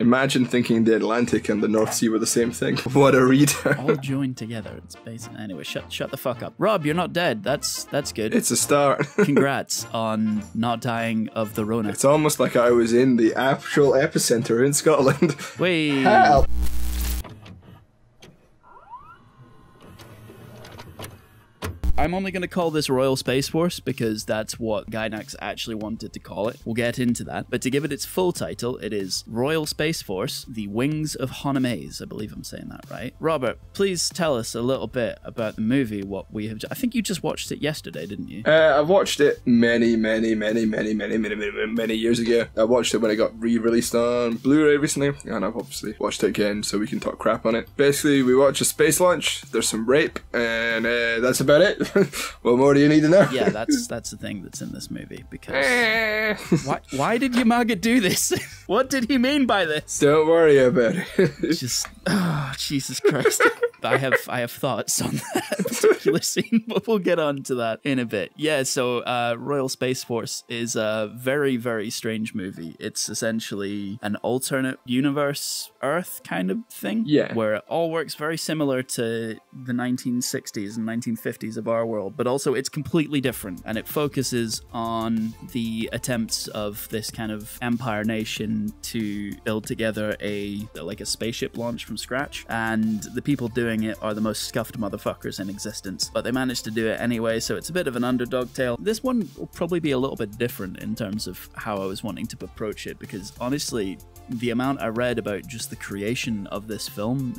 Imagine thinking the Atlantic and the North Sea were the same thing. What a reader. All joined together. It's based... Anyway, shut the fuck up. Rob, you're not dead. That's good. It's a start. Congrats on not dying of the Rona. It's almost like I was in the actual epicenter in Scotland. Wait. Hell. I'm only going to call this Royal Space Force because that's what Gainax actually wanted to call it. We'll get into that. But to give it its full title, it is Royal Space Force, the Wings of Honneamise. I believe I'm saying that right. Robert, please tell us a little bit about the movie, what we have... I think you just watched it yesterday, didn't you? I watched it many years ago. I watched it when it got re-released on Blu-ray recently, and I've obviously watched it again so we can talk crap on it. Basically, we watch a space launch, there's some rape, and that's about it. What more do you need to know? Yeah, that's the thing that's in this movie, because... why did Yamaga do this? What did he mean by this? Don't worry about it. Just... Oh, Jesus Christ. I have thoughts on that particular scene, but we'll get on to that in a bit. Yeah, so Royal Space Force is a very, very strange movie. It's essentially an alternate universe Earth kind of thing, yeah, where it all works very similar to the 1960s and 1950s of our world, but also it's completely different, and it focuses on the attempts of this kind of empire nation to build together like a spaceship launch from scratch, and the people doing it are the most scuffed motherfuckers in existence, but they managed to do it anyway, so it's a bit of an underdog tale. This one will probably be a little bit different in terms of how I was wanting to approach it, because honestly, the amount I read about just the creation of this film,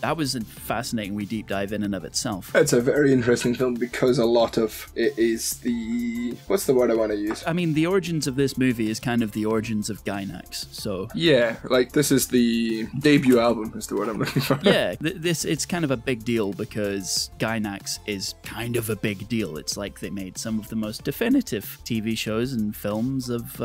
that was a fascinating wee deep dive in and of itself. It's a very interesting film because a lot of it is the... What's the word I want to use? I mean, the origins of this movie is kind of the origins of Gainax, so... Yeah, like this is the debut album is the word I'm looking for. Yeah, it's kind of a big deal because Gainax is kind of a big deal. It's like they made some of the most definitive TV shows and films of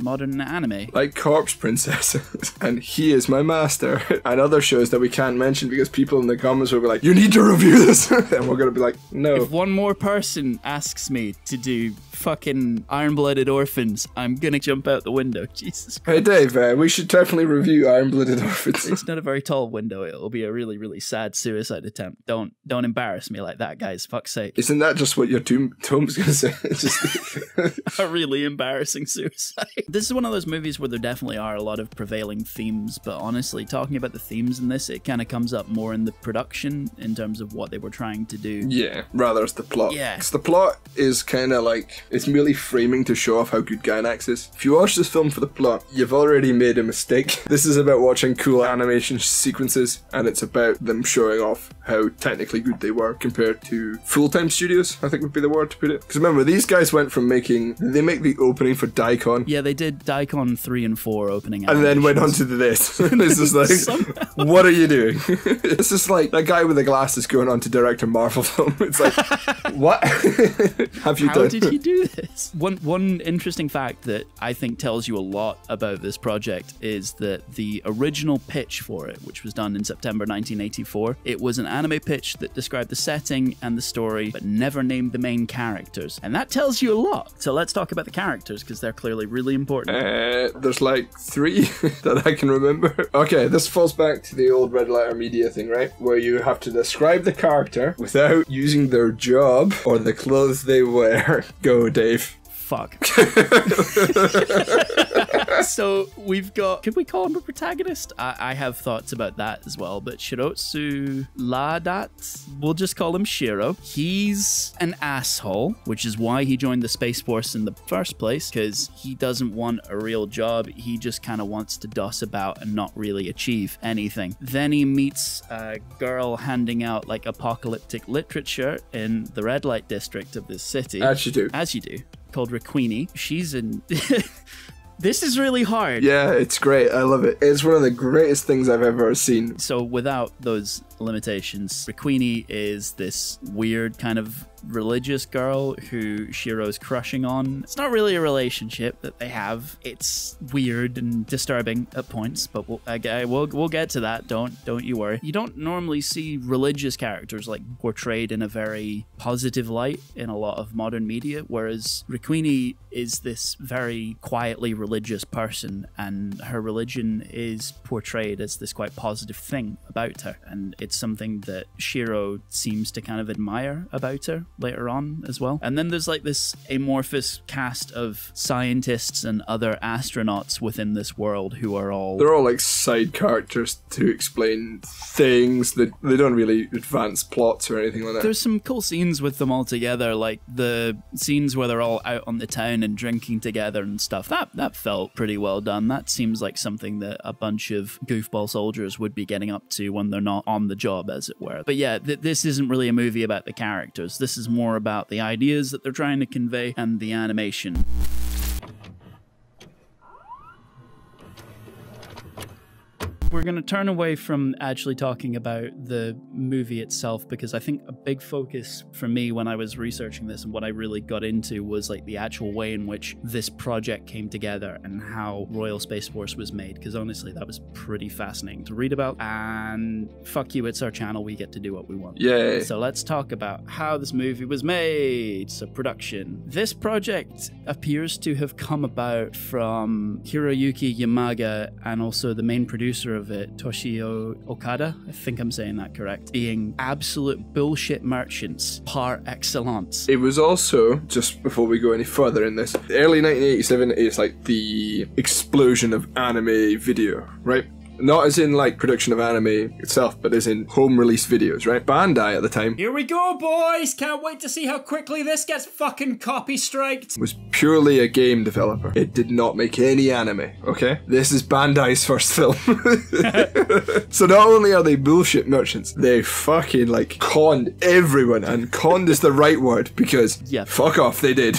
modern anime. Like Corpse Princesses and He Is My Master and other shows that we can't mention because people in the comments will be like, you need to review this, and we're gonna be like, no. If one more person asks me to do fucking Iron-Blooded Orphans, I'm gonna jump out the window. Jesus Christ. Hey Dave, we should definitely review Iron-Blooded Orphans. It's not a very tall window. It'll be a really, really sad suicide attempt. Don't embarrass me like that, guys. Fuck's sake. Isn't that just what your tomb's gonna say? Just a really embarrassing suicide. This is one of those movies where there definitely are a lot of prevailing themes, but honestly, talking about the themes in this, it kind of comes up more in the production in terms of what they were trying to do. Yeah, rather as the plot. Yeah. Because the plot is kind of like... It's merely framing to show off how good Gainax is. If you watch this film for the plot, you've already made a mistake. This is about watching cool animation sequences, and it's about them showing off how technically good they were compared to full-time studios, I think would be the word to put it. Because remember, these guys went from making... They make the opening for Daicon. Yeah, they did Daicon 3 and 4 opening animations. And then went on to this. This is like, what are you doing? This is like that guy with the glasses going on to direct a Marvel film. It's like, what have you done? How did he do this? One interesting fact that I think tells you a lot about this project is that the original pitch for it, which was done in September 1984, it was an anime pitch that described the setting and the story, but never named the main characters. And that tells you a lot. So let's talk about the characters, because they're clearly really important. There's like three that I can remember. Okay, this falls back to the old red letter media thing, right? Where you have to describe the character without using their job or the clothes they wear. Go, Dave. Fuck. So we've got... Could we call him a protagonist? I have thoughts about that as well, but Shirotsugh Lhadatt, we'll just call him Shiro. He's an asshole, which is why he joined the Space Force in the first place, because he doesn't want a real job. He just kind of wants to doss about and not really achieve anything. Then he meets a girl handing out like apocalyptic literature in the red light district of this city. As you do. As you do. Called Riquinni. She's in... This is really hard. Yeah, it's great. I love it. It's one of the greatest things I've ever seen. So without those limitations, Riquinni is this weird kind of religious girl who Shiro's crushing on. It's not really a relationship that they have. It's weird and disturbing at points, but we'll get to that. Don't you worry. You don't normally see religious characters like portrayed in a very positive light in a lot of modern media, whereas Riquinni is this very quietly religious religious person, and her religion is portrayed as this quite positive thing about her, and it's something that Shiro seems to kind of admire about her later on as well. And then there's like this amorphous cast of scientists and other astronauts within this world who are all... They're all like side characters to explain things that they don't really advance plots or anything like that. There's some cool scenes with them all together, like the scenes where they're all out on the town and drinking together and stuff. That felt pretty well done. That seems like something that a bunch of goofball soldiers would be getting up to when they're not on the job, as it were. But yeah, this isn't really a movie about the characters. This is more about the ideas that they're trying to convey and the animation. We're going to turn away from actually talking about the movie itself, because I think a big focus for me when I was researching this and what I really got into was like the actual way in which this project came together and how Royal Space Force was made, because honestly that was pretty fascinating to read about, and fuck you, it's our channel, we get to do what we want. Yay. So let's talk about how this movie was made. So production. This project appears to have come about from Hiroyuki Yamaga and also the main producer of it, Toshio Okada, I think I'm saying that correct, being absolute bullshit merchants par excellence. It was also, just before we go any further in this, early 1987 is like the explosion of anime video, right? Not as in like production of anime itself, but as in home release videos, right? Bandai at the time. Here we go, boys! Can't wait to see how quickly this gets fucking copy-striked! Was purely a game developer. It did not make any anime, okay? This is Bandai's first film. So not only are they bullshit merchants, they fucking like conned everyone, and conned is the right word, because yeah, fuck off, they did.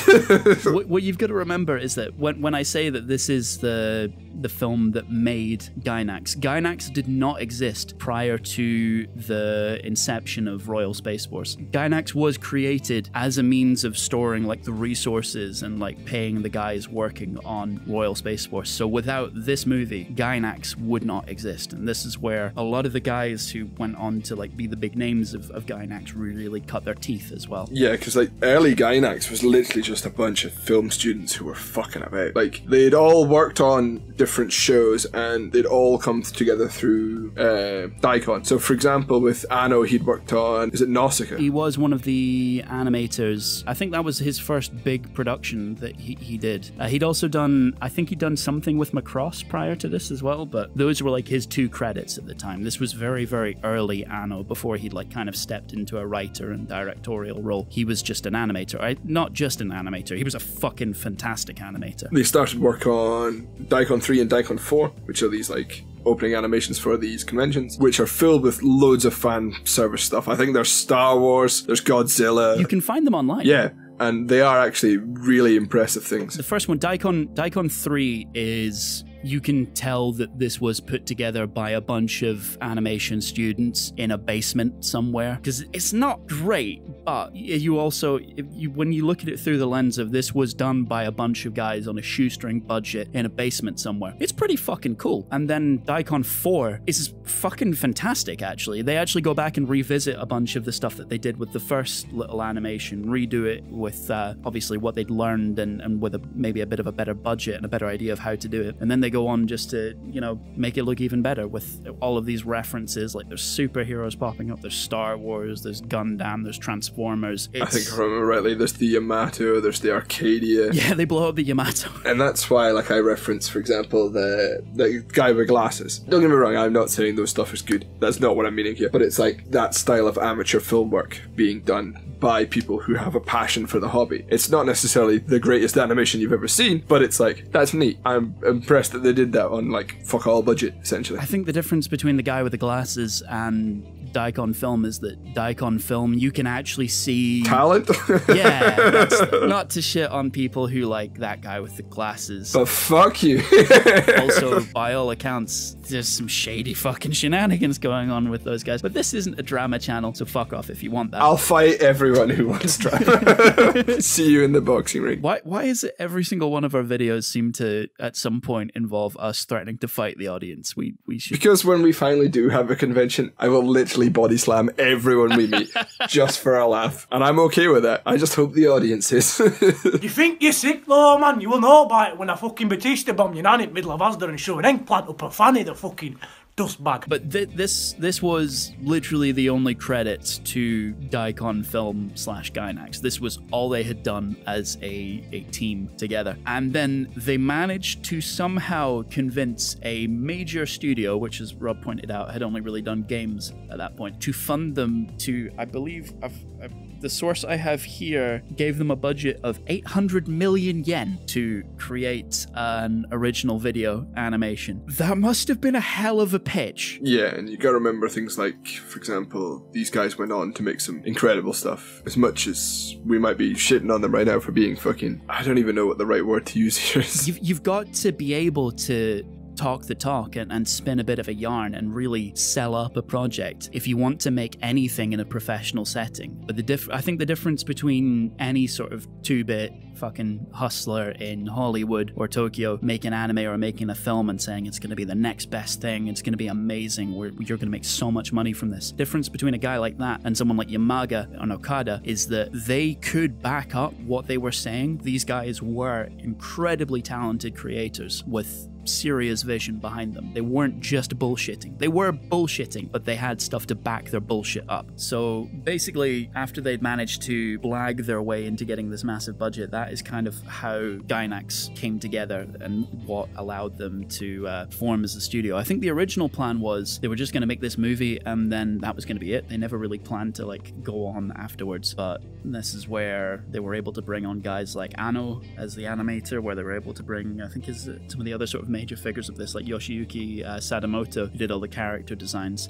What you've got to remember is that when I say that this is the film that made Gainax. Gainax did not exist prior to the inception of Royal Space Force. Gainax was created as a means of storing like the resources and like paying the guys working on Royal Space Force. So without this movie, Gainax would not exist. And this is where a lot of the guys who went on to like be the big names of Gainax really cut their teeth as well. Yeah, because like early Gainax was literally just a bunch of film students who were fucking about. Like they'd all worked on different shows and they'd all come together through Daicon. So for example with Anno, he'd worked on, is it Nausicaa? He was one of the animators. I think that was his first big production that he did. He'd also done, I think he'd done something with Macross prior to this as well, but those were like his two credits at the time. This was very, very early Anno before he'd like kind of stepped into a writer and directorial role. He was just an animator. Not just an animator, he was a fucking fantastic animator. They started work on Daicon III and Daicon IV, which are these like opening animations for these conventions, which are filled with loads of fan service stuff. I think there's Star Wars, there's Godzilla. You can find them online. Yeah. And they are actually really impressive things. The first one, Daicon 3, is, you can tell that this was put together by a bunch of animation students in a basement somewhere, because it's not great, but you also, when you look at it through the lens of this was done by a bunch of guys on a shoestring budget in a basement somewhere, it's pretty fucking cool. And then Daicon 4 is fucking fantastic, actually. They actually go back and revisit a bunch of the stuff that they did with the first little animation, redo it with obviously what they'd learned and with maybe a bit of a better budget and a better idea of how to do it. And then they go on just to, you know, make it look even better with all of these references. Like there's superheroes popping up, there's Star Wars, there's Gundam, there's Transformers. I think if I remember rightly, there's the Yamato, there's the Arcadia. Yeah, they blow up the Yamato. And that's why, like, I reference, for example, the guy with glasses. Don't get me wrong, I'm not saying those stuff is good. That's not what I'm meaning here. But it's like that style of amateur film work being done by people who have a passion for the hobby. It's not necessarily the greatest animation you've ever seen, but it's like, that's neat. I'm impressed that they did that on like fuck all budget, essentially. I think the difference between the guy with the glasses and Daicon Film is that Daicon Film, you can actually see talent. Yeah, that's not to shit on people who like that guy with the glasses, but fuck you. Also, by all accounts, there's some shady fucking shenanigans going on with those guys, but this isn't a drama channel, so fuck off if you want that. I'll fight everyone who wants drama. See you in the boxing ring. Why is it every single one of our videos seem to at some point involve us threatening to fight the audience? We should, because when we finally do have a convention, I will literally literally body slam everyone we meet just for a laugh. And I'm okay with it. I just hope the audience is. You think you're sick though, man? You will know about it when I fucking Batista bomb your nanny at middle of Asda and show an eggplant up a fanny, the fucking dust bag. But this was literally the only credits to Daicon Film / Gainax. This was all they had done as a team together. And then they managed to somehow convince a major studio, which as Rob pointed out, had only really done games at that point, to fund them to, I believe, the source I have here gave them a budget of 800 million yen to create an original video animation. That must have been a hell of a pitch. Yeah, and you gotta remember things like, for example, these guys went on to make some incredible stuff. As much as we might be shitting on them right now for being fucking, I don't even know what the right word to use here is. You've got to be able to talk the talk and spin a bit of a yarn and really sell up a project if you want to make anything in a professional setting. But I think the difference between any sort of 2-bit fucking hustler in Hollywood or Tokyo making anime or making a film and saying it's going to be the next best thing, it's going to be amazing, you're going to make so much money from this. The difference between a guy like that and someone like Yamaga and Okada is that they could back up what they were saying. These guys were incredibly talented creators with serious vision behind them. They weren't just bullshitting. They were bullshitting, but they had stuff to back their bullshit up. So basically, after they'd managed to blag their way into getting this massive budget, that is kind of how Gainax came together and what allowed them to form as a studio. I think the original plan was they were just going to make this movie and then that was going to be it. They never really planned to like go on afterwards, but this is where they were able to bring on guys like Anno as the animator, where they were able to bring, I think, some of the other sort of major figures of this, like Yoshiyuki Sadamoto, who did all the character designs.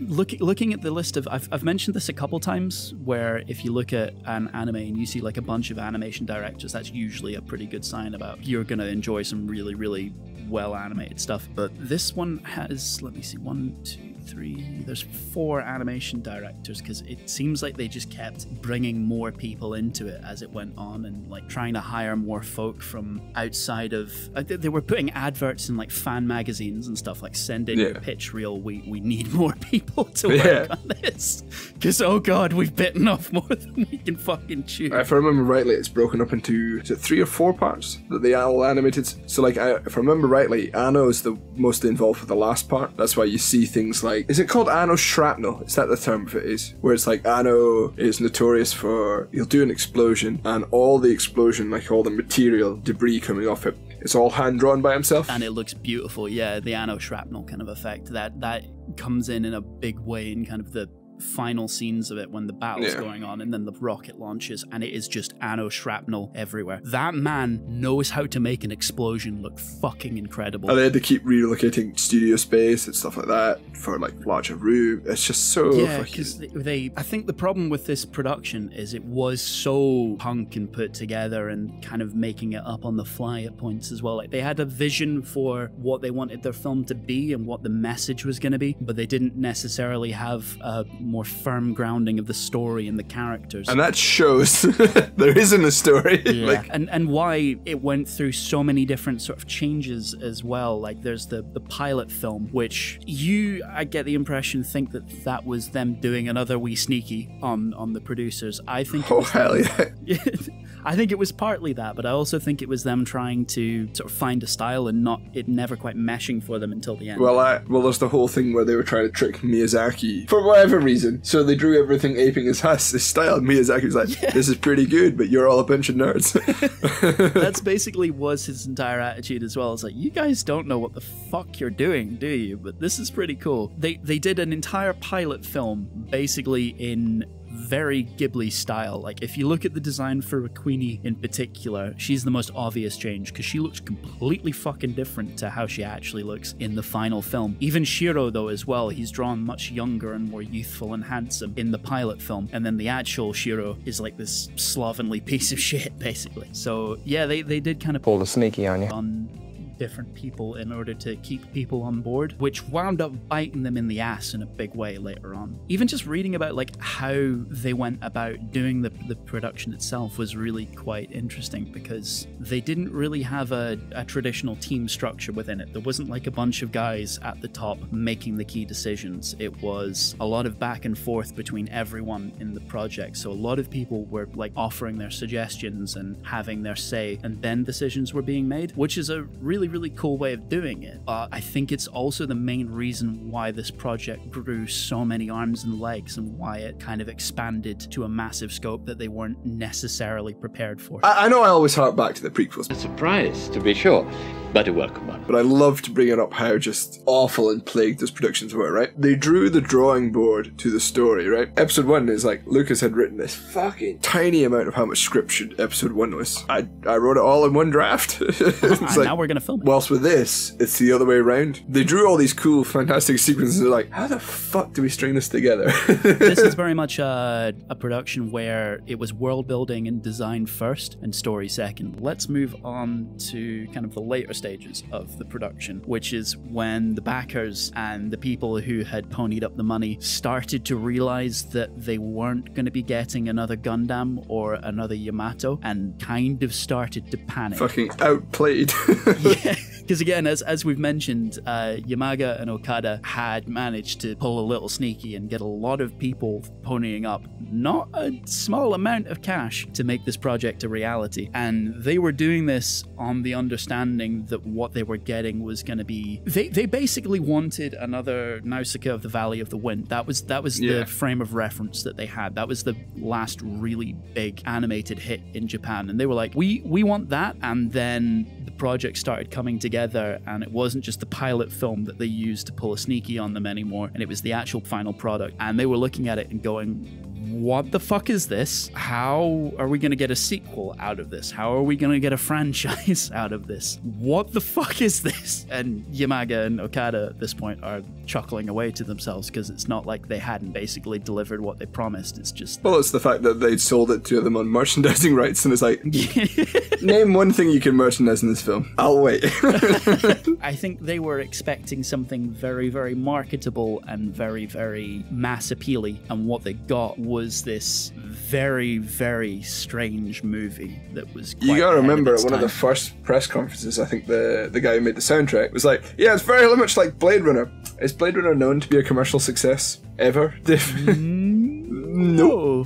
Looking at the list of, I've mentioned this a couple times, where if you look at an anime and you see like a bunch of animation directors, that's usually a pretty good sign about you're gonna enjoy some really, really well animated stuff. But this one has, let me see, 1, 2, 3, there's 4 animation directors, because it seems like they just kept bringing more people into it as it went on and like trying to hire more folk from outside of, they were putting adverts in like fan magazines and stuff, like send in your pitch reel, we need more people to work on this, because oh god, we've bitten off more than we can fucking chew. If I remember rightly, it's broken up into, is it 3 or 4 parts that they all animated? So like, if I remember rightly, Anno is the most involved with the last part. That's why you see things like, is it called Anno Shrapnel? Is that the term for it is? Where it's like Anno is notorious for, he'll do an explosion and all the explosion, like all the material, debris coming off it, it's all hand-drawn by himself. And it looks beautiful, yeah, the Anno Shrapnel kind of effect. That comes in a big way in kind of the final scenes of it when the battle's going on and then the rocket launches and it is just Anno Shrapnel everywhere. That man knows how to make an explosion look fucking incredible. And they had to keep relocating studio space and stuff like that for like larger room. It's just so fucking... because I think the problem with this production is it was so punk and put together and kind of making it up on the fly at points as well. Like they had a vision for what they wanted their film to be and what the message was going to be, but they didn't necessarily have a more firm grounding of the story and the characters, and that shows. There isn't a story, like, and why it went through so many different sort of changes as well. Like there's the pilot film, which I get the impression think that was them doing another wee sneaky on the producers. I think I think it was partly that, but I also think it was them trying to sort of find a style and it never quite meshing for them until the end. Well, there's the whole thing where they were trying to trick Miyazaki for whatever reason. So they drew everything aping his style. Miyazaki was like, this is pretty good, but you're all a bunch of nerds. That's basically was his entire attitude as well. It's like, you guys don't know what the fuck you're doing, do you? But this is pretty cool. They did an entire pilot film basically in very Ghibli style. Like if you look at the design for Riquinni in particular, she's the most obvious change because she looks completely fucking different to how she actually looks in the final film. Even Shiro though as well, he's drawn much younger and more youthful and handsome in the pilot film, and then the actual Shiro is like this slovenly piece of shit basically. So yeah, they did kind of pull the sneaky on you on different people in order to keep people on board, which wound up biting them in the ass in a big way later on. Even just reading about like how they went about doing the production itself was really quite interesting, because they didn't really have a traditional team structure within it. There wasn't like a bunch of guys at the top making the key decisions. It was a lot of back and forth between everyone in the project. So a lot of people were like offering their suggestions and having their say, and then decisions were being made, which is a really, really cool way of doing it. But I think it's also the main reason why this project grew so many arms and legs, and why it kind of expanded to a massive scope that they weren't necessarily prepared for. I know I always hark back to the prequels. A surprise, to be sure. But a welcome one. But I love to bring it up how just awful and plagued those productions were, right? They drew the drawing board to the story, right? Episode 1 is like, Lucas had written this fucking tiny amount of how much script should episode 1 was. I wrote it all in one draft. It's like, now we're going to film it. Whilst with this, it's the other way around. They drew all these cool, fantastic sequences. They're like, how the fuck do we string this together? This is very much a production where it was world building and design first and story second. Let's move on to kind of the later stages of the production, which is when the backers and the people who had ponied up the money started to realize that they weren't going to be getting another Gundam or another Yamato, and kind of started to panic. Fucking outplayed. Yeah. Because again, as we've mentioned, Yamaga and Okada had managed to pull a little sneaky and get a lot of people ponying up not a small amount of cash to make this project a reality. And they were doing this on the understanding that what they were getting was going to be... They basically wanted another Nausicaa of the Valley of the Wind. That was yeah, the frame of reference that they had. That was the last really big animated hit in Japan. And they were like, we want that. And then the project started coming together. And it wasn't just the pilot film that they used to pull a sneaky on them anymore, and it was the actual final product. And they were looking at it and going, what the fuck is this? How are we going to get a sequel out of this? How are we going to get a franchise out of this? What the fuck is this? And Yamaga and Okada at this point are chuckling away to themselves, because it's not like they hadn't basically delivered what they promised. It's just... Well, it's the fact that they'd sold it to them on merchandising rights, and it's like, name one thing you can merchandise in this film. I'll wait. I think they were expecting something very, very marketable and very, very mass appealing, and what they got was this very, very strange movie that was quite... You gotta remember, at one of the first press conferences, I think the guy who made the soundtrack was like, yeah, it's very much like Blade Runner. Is Blade Runner known to be a commercial success? Ever? No.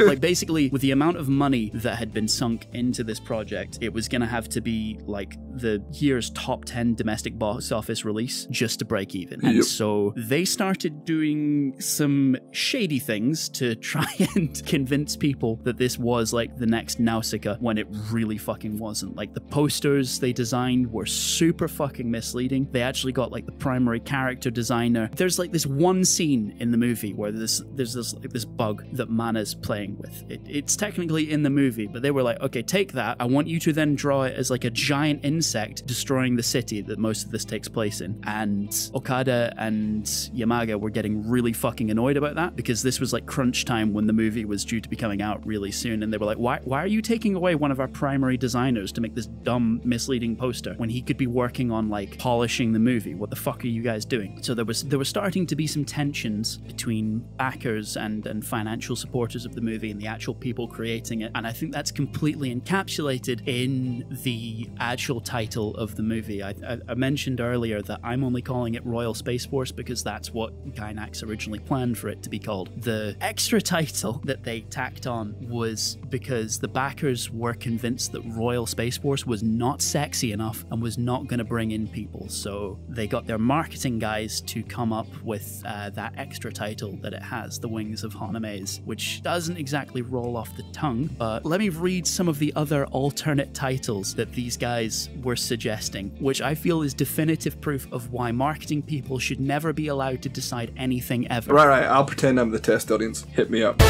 Like, basically, with the amount of money that had been sunk into this project, it was going to have to be, like, the year's top 10 domestic box office release just to break even. Yep. And so they started doing some shady things to try and convince people that this was, like, the next Nausicaa, when it really fucking wasn't. Like, the posters they designed were super fucking misleading. They actually got, like, the primary character designer. There's, like, this one scene in the movie where there's this bug that Mana's playing with. It's technically in the movie, but they were like, okay, take that. I want you to then draw it as like a giant insect destroying the city that most of this takes place in. And Okada and Yamaga were getting really fucking annoyed about that, because this was like crunch time when the movie was due to be coming out really soon. And they were like, why are you taking away one of our primary designers to make this dumb, misleading poster when he could be working on like polishing the movie? What the fuck are you guys doing? So there were starting to be some tensions between backers and financial supporters of the movie and the actual people creating it. And I think that's completely encapsulated in the actual title of the movie. I mentioned earlier that I'm only calling it Royal Space Force because that's what Gainax originally planned for it to be called. The extra title that they tacked on was because the backers were convinced that Royal Space Force was not sexy enough and was not going to bring in people. So they got their marketing guys to come up with that extra title that it has, The Wings of Honneamise, which doesn't exactly roll off the tongue. But let me read some of the other alternate titles that these guys were suggesting, which I feel is definitive proof of why marketing people should never be allowed to decide anything ever. Right, I'll pretend I'm the test audience. Hit me up.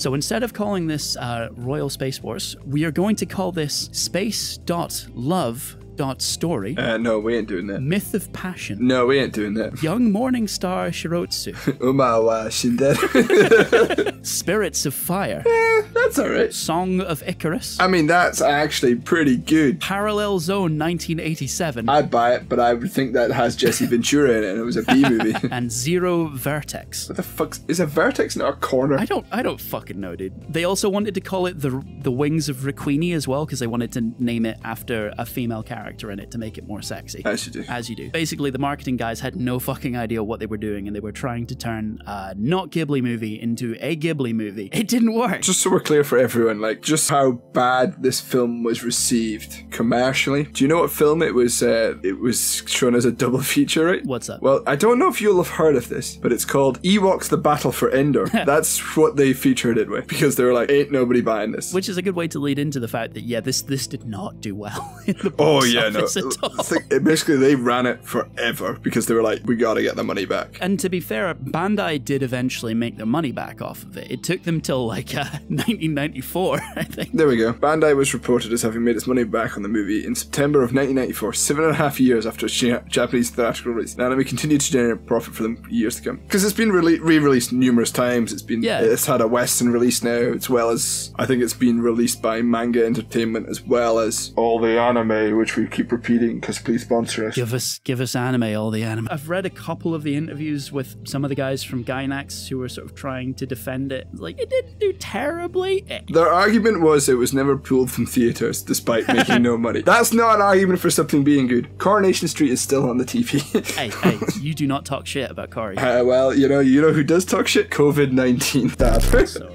So instead of calling this Royal Space Force, we are going to call this Space.Love Dot Story. No, we ain't doing that. Myth of Passion. No, we ain't doing that. Young Morning Star Shirotsugh. Umawa Shinden. Spirits of Fire. Eh, that's alright. Song of Icarus. I mean, that's actually pretty good. Parallel Zone 1987. I'd buy it, but I would think that has Jesse Ventura in it and it was a B movie. And Zero Vertex. What the fuck? Is a vertex in our corner? I don't fucking know, dude. They also wanted to call it the Wings of Riquinni as well, because they wanted to name it after a female character in it to make it more sexy. As you do. As you do. Basically, the marketing guys had no fucking idea what they were doing, and they were trying to turn a not Ghibli movie into a Ghibli movie. It didn't work. Just so we're clear for everyone, like, just how bad this film was received commercially. Do you know what film it was? It was shown as a double feature, right? What's that? Well, I don't know if you'll have heard of this, but it's called Ewoks: The Battle for Endor. That's what they featured it with, because they were like, ain't nobody buying this. Which is a good way to lead into the fact that, yeah, this did not do well in the box office at all. Basically, they ran it forever because they were like, we gotta get the money back. And to be fair, Bandai did eventually make their money back off of it. It took them till like 1994, I think. There we go. Bandai was reported as having made its money back on the movie in September of 1994, 7.5 years after its Japanese theatrical release. Now, we continue to generate profit for them for years to come. Because it's been re-released numerous times. It's been, yeah. It's had a Western release now, as well as, I think it's been released by Manga Entertainment, as well as all the anime, which we keep repeating because please sponsor us. Give us anime, all the anime. I've read a couple of the interviews with some of the guys from Gainax who were sort of trying to defend it. Like, it didn't do terribly. Their argument was it was never pulled from theaters despite making no money. That's not an argument for something being good. Coronation Street is still on the TV. hey, you do not talk shit about Cory. Well, you know who does talk shit? COVID-19. That. So.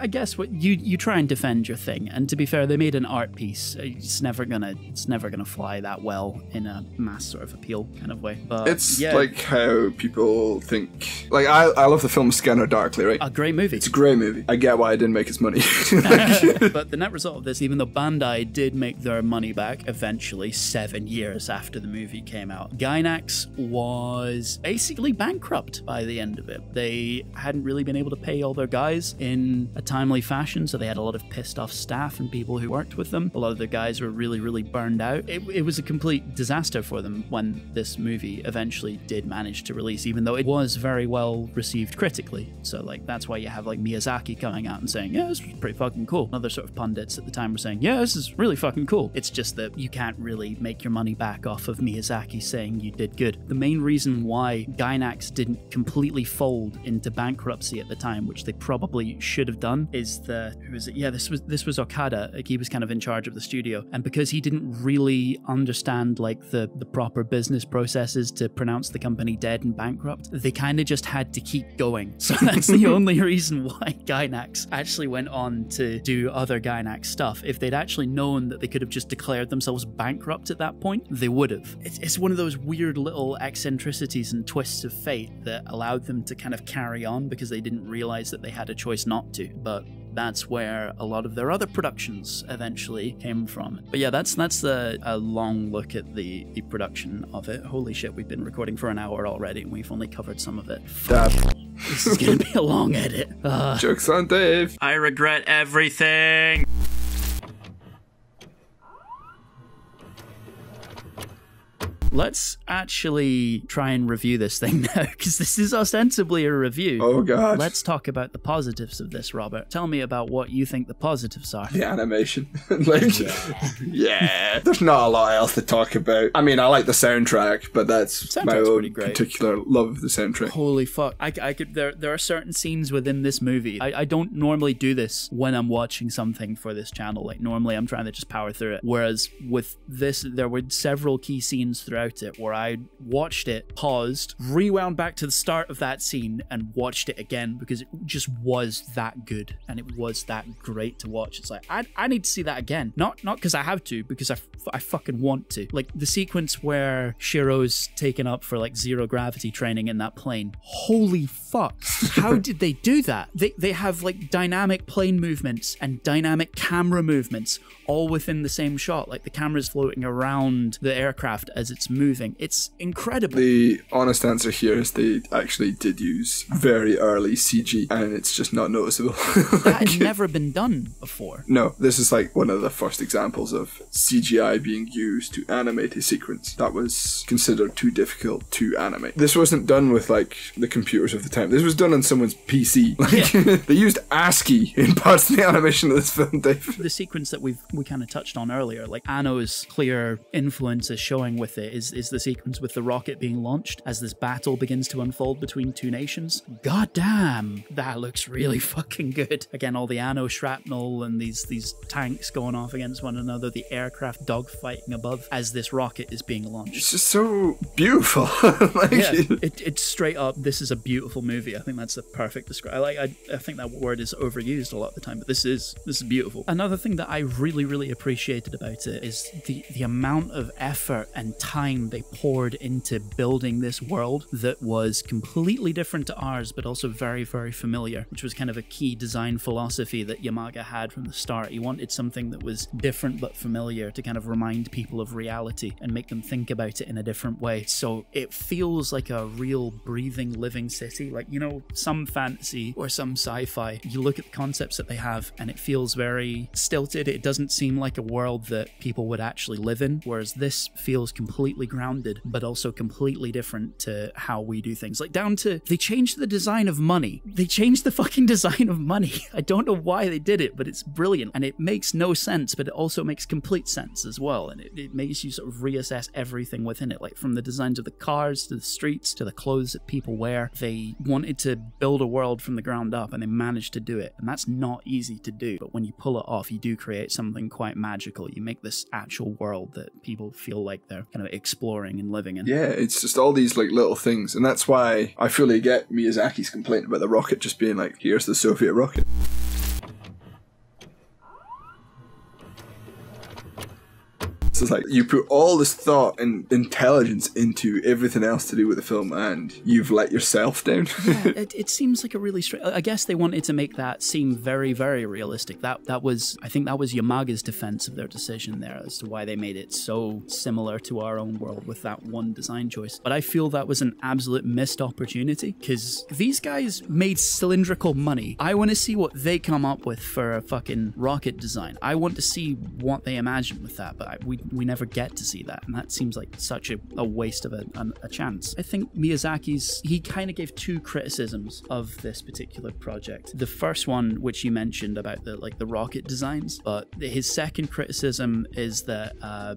I guess what you try and defend your thing, and to be fair, they made an art piece. It's never gonna fly that well in a mass sort of appeal kind of way. But it's like how people think. Like I love the film Scanner Darkly, right? A great movie. It's a great movie. I get why I didn't make its money. But the net result of this, even though Bandai did make their money back eventually, 7 years after the movie came out, Gainax was basically bankrupt by the end of it. They hadn't really been able to pay all their guys in a timely fashion, so they had a lot of pissed off staff and people who worked with them. A lot of the guys were really, really burned out. It was a complete disaster for them when this movie eventually did manage to release, even though it was very well received critically. So, like, that's why you have, like, Miyazaki coming out and saying, yeah, this was pretty fucking cool. Other sort of pundits at the time were saying, yeah, this is really fucking cool. It's just that you can't really make your money back off of Miyazaki saying you did good. The main reason why Gainax didn't completely fold into bankruptcy at the time, which they probably should have done, is the this was Okada. Like, he was kind of in charge of the studio, and because he didn't really understand like the proper business processes to pronounce the company dead and bankrupt, they kind of just had to keep going. So that's the only reason why Gainax actually went on to do other Gainax stuff. If they'd actually known that they could have just declared themselves bankrupt at that point, they would have. It's one of those weird little eccentricities and twists of fate that allowed them to kind of carry on because they didn't realize that they had a choice not to. But that's where a lot of their other productions eventually came from. But yeah, that's a long look at the production of it. Holy shit, we've been recording for an hour already and we've only covered some of it. Fuck. This is gonna be a long edit. Joke's on Dave. I regret everything. Let's actually try and review this thing now, because this is ostensibly a review. Oh, God. Let's talk about the positives of this, Robert. Tell me about what you think the positives are. The animation. Like, yeah. There's not a lot else to talk about. I mean, I like the soundtrack, but that's my own particular love of the soundtrack. Holy fuck. There are certain scenes within this movie. I don't normally do this when I'm watching something for this channel. Like, normally I'm trying to just power through it. Whereas with this, there were several key scenes throughout it where I watched it, paused, rewound back to the start of that scene and watched it again, because it just was that good and it was that great to watch. It's like, I need to see that again. Not because I have to, because I fucking want to. Like the sequence where Shiro's taken up for like zero gravity training in that plane. Holy fuck. How did they do that? They have like dynamic plane movements and dynamic camera movements all within the same shot. Like the camera's floating around the aircraft as it's moving. It's incredible. The honest answer here is they actually did use very early CG, and it's just not noticeable. That had never been done before. No, this is like one of the first examples of CGI being used to animate a sequence that was considered too difficult to animate. This wasn't done with like the computers of the time. This was done on someone's PC. Like, yeah. They used ASCII in parts of the animation of this film, Dave. The sequence that we kind of touched on earlier, like Anno's clear influence is showing with it, is the sequence with the rocket being launched as this battle begins to unfold between two nations. God damn, that looks really fucking good. Again, all the Anno shrapnel and these tanks going off against one another, the aircraft dogfighting above as this rocket is being launched. It's just so beautiful. Like, yeah, it's straight up, this is a beautiful movie. I think that's the perfect description. I think that word is overused a lot of the time, but this is beautiful. Another thing that I really appreciated about it is the amount of effort and time they poured into building this world that was completely different to ours, but also very familiar, which was kind of a key design philosophy that Yamaga had from the start. He wanted something that was different but familiar to kind of remind people of reality and make them think about it in a different way. So it feels like a real breathing, living city. Like, you know, some fantasy or some sci-fi, you look at the concepts that they have and it feels very stilted. It doesn't seem like a world that people would actually live in, whereas this feels completely grounded but also completely different to how we do things. Like, down to, they changed the design of money. They changed the fucking design of money. I don't know why they did it, but it's brilliant, and it makes no sense, but it also makes complete sense as well, and it makes you sort of reassess everything within it, like from the designs of the cars to the streets to the clothes that people wear. They wanted to build a world from the ground up, and they managed to do it, and that's not easy to do, but when you pull it off, you do create something quite magical. You make this actual world that people feel like they're kind of exploring and living in. Yeah, it's just all these like little things, and that's why I fully get Miyazaki's complaint about the rocket just being like, here's the Soviet rocket. So it's like, you put all this thought and intelligence into everything else to do with the film, and you've let yourself down. Yeah, it seems like a really straight... I guess they wanted to make that seem very realistic. That was... I think that was Yamaga's defense of their decision there as to why they made it so similar to our own world with that one design choice. But I feel that was an absolute missed opportunity, because these guys made cylindrical money. I want to see what they come up with for a fucking rocket design. I want to see what they imagine with that, but we never get to see that, and that seems like such a waste of a chance. I think Miyazaki's, he kind of gave two criticisms of this particular project. The first one, which you mentioned about the rocket designs, but his second criticism is that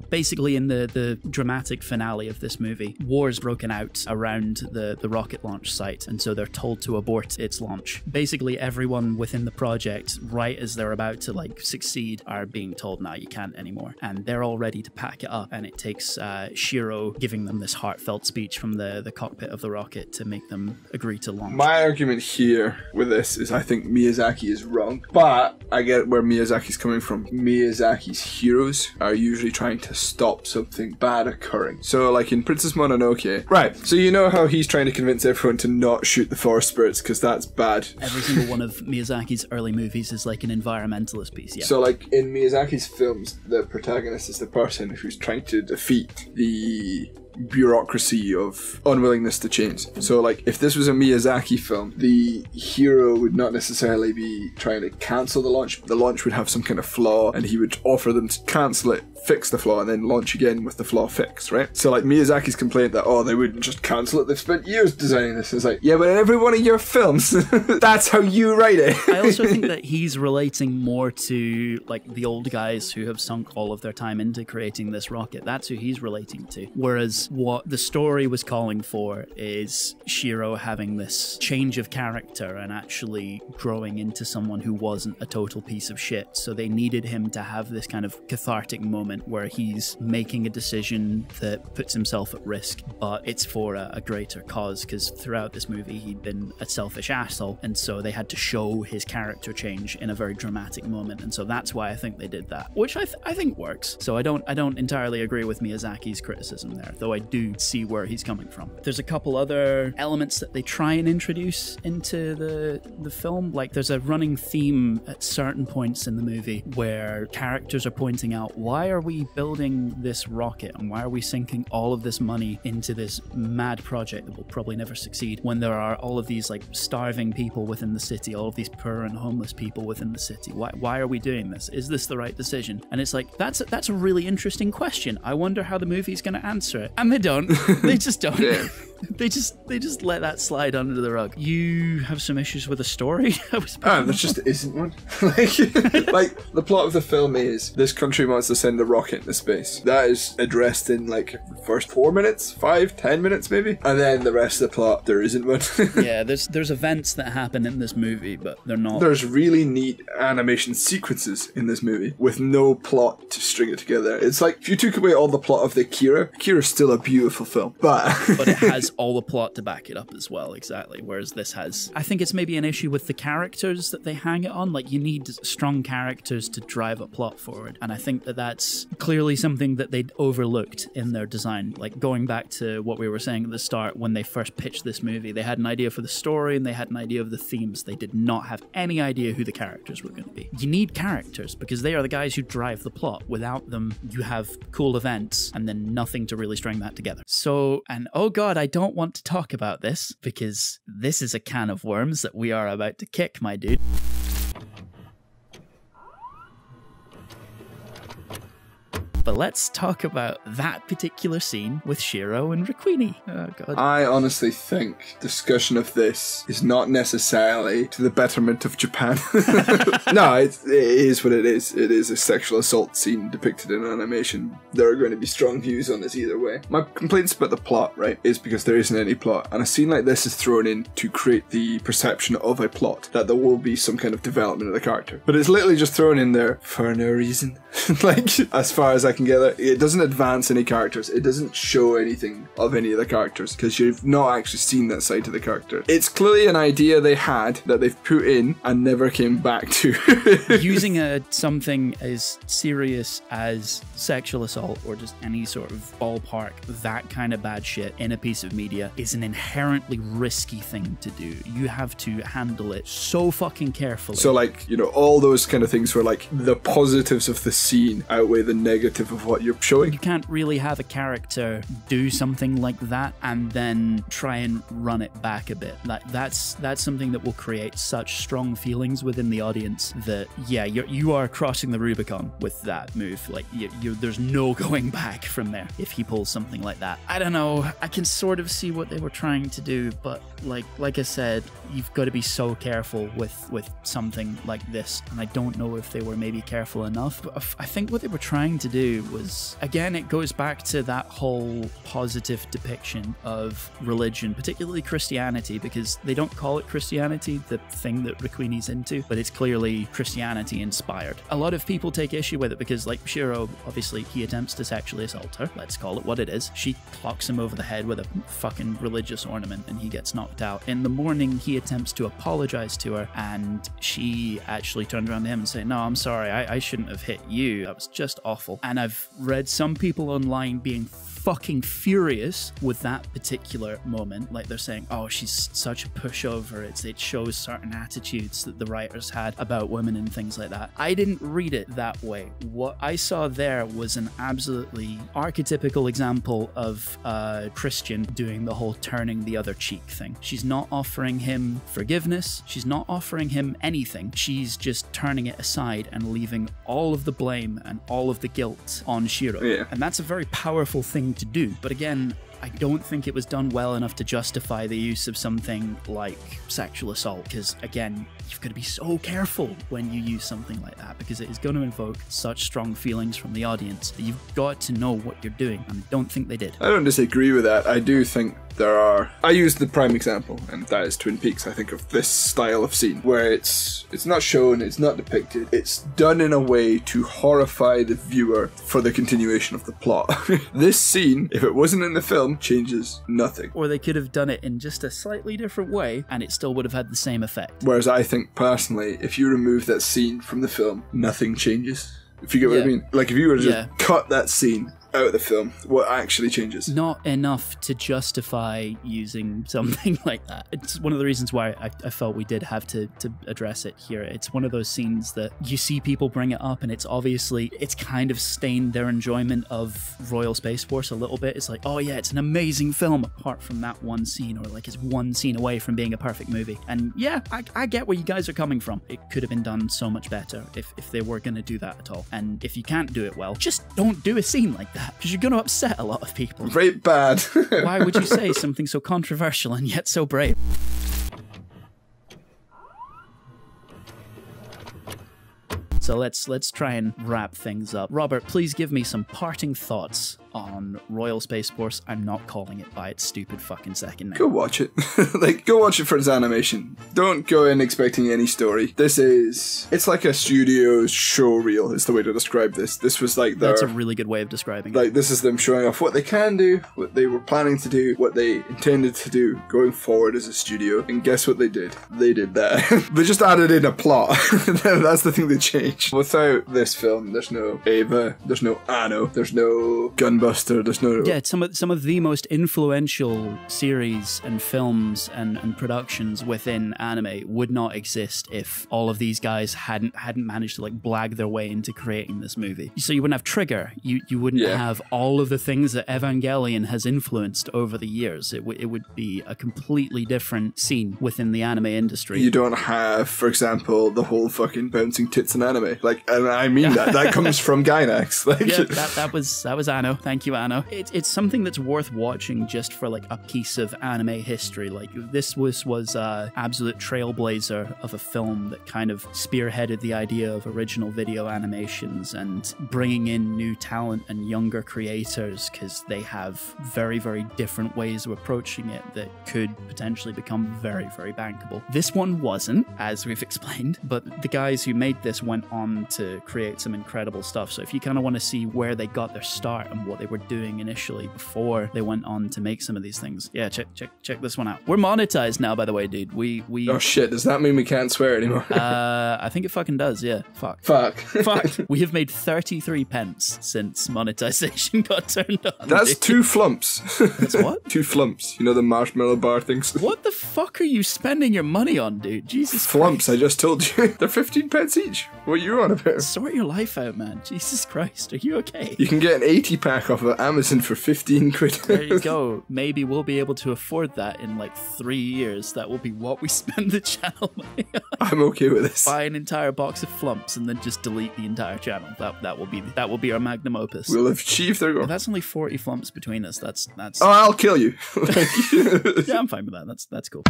basically in the dramatic finale of this movie, war's broken out around the rocket launch site, and so they're told to abort its launch. Basically everyone within the project, right as they're about to like succeed, are being told, nah, you can't anymore, and they're already to pack it up, and it takes Shiro giving them this heartfelt speech from the cockpit of the rocket to make them agree to launch. My argument here with this is I think Miyazaki is wrong, but I get where Miyazaki's coming from. Miyazaki's heroes are usually trying to stop something bad occurring. So like in Princess Mononoke, right, so you know how he's trying to convince everyone to not shoot the forest spirits because that's bad. Every single one of Miyazaki's early movies is like an environmentalist piece, yeah. So like in Miyazaki's films, the protagonist is the person who's trying to defeat the bureaucracy of unwillingness to change. So like if this was a Miyazaki film, the hero would not necessarily be trying to cancel the launch. The launch would have some kind of flaw, and he would offer them to cancel it, fix the flaw, and then launch again with the flaw fixed, right? So like Miyazaki's complaint that, oh, they wouldn't just cancel it, they've spent years designing this. It's like, yeah, but in every one of your films, that's how you write it. I also think that he's relating more to like the old guys who have sunk all of their time into creating this rocket. That's who he's relating to. Whereas what the story was calling for is Shiro having this change of character and actually growing into someone who wasn't a total piece of shit. So they needed him to have this kind of cathartic moment where he's making a decision that puts himself at risk, but it's for a greater cause, because throughout this movie he'd been a selfish asshole, and so they had to show his character change in a very dramatic moment, and so that's why I think they did that, which I think works. So I don't entirely agree with Miyazaki's criticism there, though I do see where he's coming from. There's a couple other elements that they try and introduce into the film. Like, there's a running theme at certain points in the movie where characters are pointing out, why are we building this rocket and why are we sinking all of this money into this mad project that will probably never succeed when there are all of these like starving people within the city, all of these poor and homeless people within the city? Why are we doing this? Is this the right decision? And it's like, that's a really interesting question. I wonder how the movie's going to answer it. And they don't. They just don't. Yeah. They just let that slide under the rug. You have some issues with the story? There just isn't one. like the plot of the film is this country wants to send a rocket into space. That is addressed in like the first 4 minutes, 5, 10 minutes maybe, and then the rest of the plot there isn't one. Yeah, there's events that happen in this movie, but they're not. There's really neat animation sequences in this movie with no plot to string it together. It's like if you took away all the plot of the Akira's still a beautiful film, but it has all the plot to back it up as well, exactly. Whereas this has, I think it's maybe an issue with the characters that they hang it on. Like, you need strong characters to drive a plot forward, and I think that that's clearly something that they'd overlooked in their design. Like, going back to what we were saying at the start, when they first pitched this movie, they had an idea for the story and they had an idea of the themes. They did not have any idea who the characters were going to be. You need characters because they are the guys who drive the plot. Without them, you have cool events and then nothing to really string that together. So, and oh god, I don't want to talk about this because this is a can of worms that we are about to kick, my dude. But let's talk about that particular scene with Shiro and Riquinni. Oh, God. I honestly think discussion of this is not necessarily to the betterment of Japan. No, it is what it is. It is a sexual assault scene depicted in animation. There are going to be strong views on this either way. My complaints about the plot, right, is because there isn't any plot. And a scene like this is thrown in to create the perception of a plot, that there will be some kind of development of the character. But it's literally just thrown in there for no reason. Like, as far as I can gather, it doesn't advance any characters. It doesn't show anything of any of the characters because you've not actually seen that side of the character. It's clearly an idea they had that they've put in and never came back to. Using something as serious as sexual assault or just any sort of ballpark, that kind of bad shit in a piece of media is an inherently risky thing to do. You have to handle it so fucking carefully. So like, you know, all those kind of things where like the positives of the scene outweigh the negative of what you're showing. You can't really have a character do something like that and then try and run it back a bit. That's something that will create such strong feelings within the audience that, yeah, you are crossing the Rubicon with that move. Like, there's no going back from there if he pulls something like that. I don't know. I can sort of see what they were trying to do, but like I said, you've got to be so careful with something like this, and I don't know if they were maybe careful enough. But I think what they were trying to do was, again, it goes back to that whole positive depiction of religion, particularly Christianity, because they don't call it Christianity, the thing that Riquini's into, but it's clearly Christianity inspired. A lot of people take issue with it because, like, Shiro, obviously, he attempts to sexually assault her. Let's call it what it is. She clocks him over the head with a fucking religious ornament and he gets knocked out. In the morning, he attempts to apologize to her, and she actually turned around to him and said, "No, I'm sorry, I shouldn't have hit you. That was just awful." And I've read some people online being fucking furious with that particular moment. Like, they're saying, oh, she's such a pushover. It shows certain attitudes that the writers had about women and things like that. I didn't read it that way. What I saw there was an absolutely archetypical example of a Christian doing the whole turning the other cheek thing. She's not offering him forgiveness. She's not offering him anything. She's just turning it aside and leaving all of the blame and all of the guilt on Shiro. Yeah. And that's a very powerful thing to do. But again, I don't think it was done well enough to justify the use of something like sexual assault, because again, you've got to be so careful when you use something like that because it is going to invoke such strong feelings from the audience that you've got to know what you're doing, and I don't think they did. I don't disagree with that. I do think there are... I used the prime example, and that is Twin Peaks, I think, of this style of scene where it's not shown, it's not depicted, it's done in a way to horrify the viewer for the continuation of the plot. This scene, if it wasn't in the film, changes nothing. Or they could have done it in just a slightly different way and it still would have had the same effect. Whereas I think personally, if you remove that scene from the film, nothing changes. If you get what I mean. Like, if you were to just cut that scene out of the film, what actually changes. Not enough to justify using something like that. It's one of the reasons why I felt we did have to address it here. It's one of those scenes that you see people bring it up and it's obviously, it's kind of stained their enjoyment of Royal Space Force a little bit. It's like, oh yeah, it's an amazing film apart from that one scene, or like it's one scene away from being a perfect movie. And yeah, I get where you guys are coming from. It could have been done so much better if they were going to do that at all. And if you can't do it well, just don't do a scene like that, because you're going to upset a lot of people. Right bad. Why would you say something so controversial and yet so brave? So let's try and wrap things up. Robert, please give me some parting thoughts on Royal Space Force. I'm not calling it by its stupid fucking second name. Go watch it. Like, go watch it for its animation. Don't go in expecting any story. This is... it's like a studio's showreel is the way to describe this. This was like their... That's a really good way of describing it. Like, this is them showing off what they can do, what they were planning to do, what they intended to do going forward as a studio. And guess what they did? They did that. They just added in a plot. That's the thing they changed. Without this film, there's no Ava, there's no Anno, there's no Gunbuster, there's no... Yeah, it's some of the most influential series and films and productions within anime would not exist if all of these guys hadn't managed to like blag their way into creating this movie. So you wouldn't have Trigger, you wouldn't have all of the things that Evangelion has influenced over the years. It would be a completely different scene within the anime industry. You don't have, for example, the whole fucking bouncing tits and anime. Like, and I mean that comes from Gainax. Like, yeah, that was Anno. Thank you, Anno. It's something that's worth watching just for like a piece of anime history. Like, this was an absolute trailblazer of a film that kind of spearheaded the idea of original video animations and bringing in new talent and younger creators, because they have very, very different ways of approaching it that could potentially become very, very bankable. This one wasn't, as we've explained, but the guys who made this went on to create some incredible stuff. So if you kind of want to see where they got their start and what they were doing initially before they went on to make some of these things, yeah, check this one out. We're monetized now, by the way, dude. We Oh shit, does that mean we can't swear anymore? I think it fucking does, yeah. Fuck. We have made 33 pence since monetization got turned on. That's dude. 2 flumps. That's what? 2 flumps. You know, the marshmallow bar things. What the fuck are you spending your money on, dude? Jesus Flumps, Christ. I just told you. They're 15 pence each. What are you on about? Sort your life out, man. Jesus Christ, are you okay? You can get an 80-pack off of Amazon for 15 quid. There you go. Maybe we'll be able to afford that in like 3 years. That will be what we spend the channel money on. I'm okay with this. Buy an entire box of flumps and then just delete the entire channel. That will be our magnum opus. We'll have achieved our goal. Well, that's only 40 flumps between us. That's. Oh, I'll kill you. Yeah, I'm fine with that. That's cool.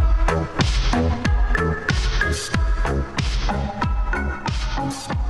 Thank you.